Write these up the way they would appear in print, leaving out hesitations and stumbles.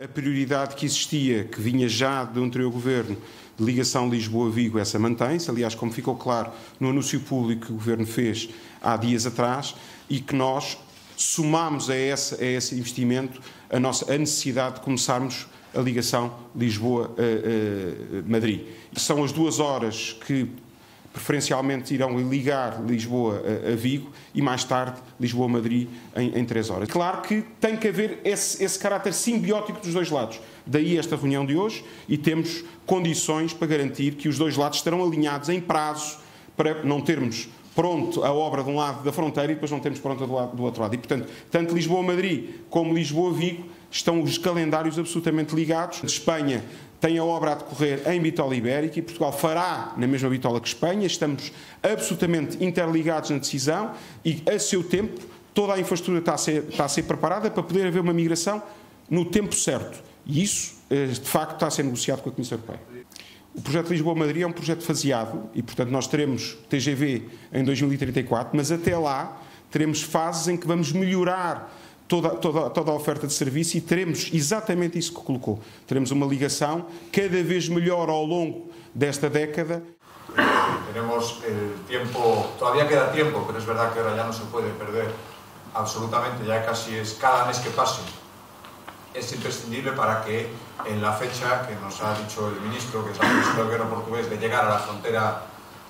A prioridade que existia, que vinha já de um anterior governo, de ligação Lisboa-Vigo, essa mantém-se, aliás, como ficou claro no anúncio público que o governo fez há dias atrás, e que nós somámos a esse investimento a necessidade de começarmos a ligação Lisboa-Madrid. São as 2 horas que preferencialmente irão ligar Lisboa a Vigo e mais tarde Lisboa-Madrid em 3 horas. Claro que tem que haver esse caráter simbiótico dos dois lados. Daí esta reunião de hoje, e temos condições para garantir que os dois lados estarão alinhados em prazo para não termos pronto a obra de um lado da fronteira e depois não termos pronto do outro lado. E, portanto, tanto Lisboa-Madrid como Lisboa-Vigo estão os calendários absolutamente ligados. Espanha tem a obra a decorrer em Vitória Ibérica e Portugal fará na mesma Vitória que Espanha. Estamos absolutamente interligados na decisão e, a seu tempo, toda a infraestrutura está a ser preparada para poder haver uma migração no tempo certo. E isso, de facto, está a ser negociado com a Comissão Europeia. O projeto Lisboa-Madrid é um projeto faseado e, portanto, nós teremos TGV em 2034, mas até lá teremos fases em que vamos melhorar toda a oferta de serviço e teremos exatamente isso que colocou. Teremos uma ligação cada vez melhor ao longo desta década. Tenemos el tiempo, todavía queda tiempo, pero es verdad que ahora ya no se puede perder absolutamente, ya casi es cada mes que pase. Es imprescindible para que en la fecha que nos ha dicho el ministro, que es el ministro del gobierno portugués, de llegar a la frontera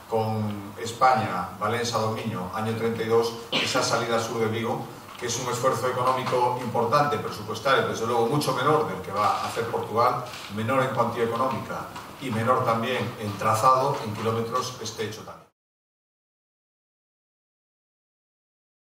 con España, Valença-Domingo, año 32, esa salida sur de Vigo, que es un esfuerzo económico importante, presupuestario, desde luego mucho menor del que va a hacer Portugal, menor en cuantía económica y menor también en trazado, en kilómetros, esté hecho también.